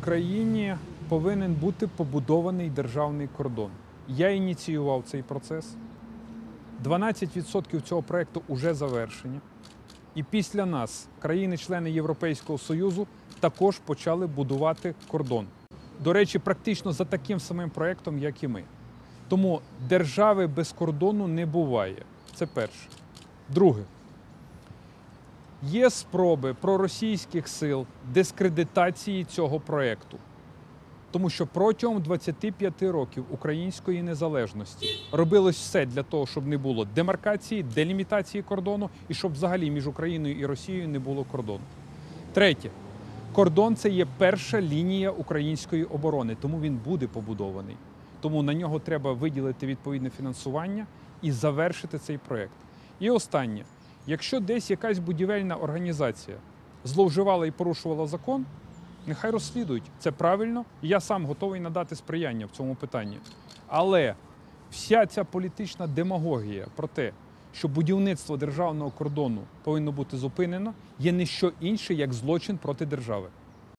в країні повинен бути побудований державний кордон. Я ініціював цей процес. 12% цього проєкту вже завершені. І після нас країни-члени Європейського Союзу також почали будувати кордон. До речі, практично за таким самим проєктом, як і ми. Тому держави без кордону не буває. Це перше. Друге. Є спроби проросійських сил дискредитації цього проєкту. Тому що протягом 25 років української незалежності робилось все для того, щоб не було демаркації, делімітації кордону і щоб взагалі між Україною і Росією не було кордону. Третє. Кордон – це є перша лінія української оборони, тому він буде побудований. Тому на нього треба виділити відповідне фінансування і завершити цей проєкт. І останнє. Якщо десь якась будівельна організація зловживала і порушувала закон, нехай розслідують. Це правильно, і я сам готовий надати сприяння в цьому питанні. Але вся ця політична демагогія про те, що будівництво державного кордону повинно бути зупинено, є не що інше, як злочин проти держави.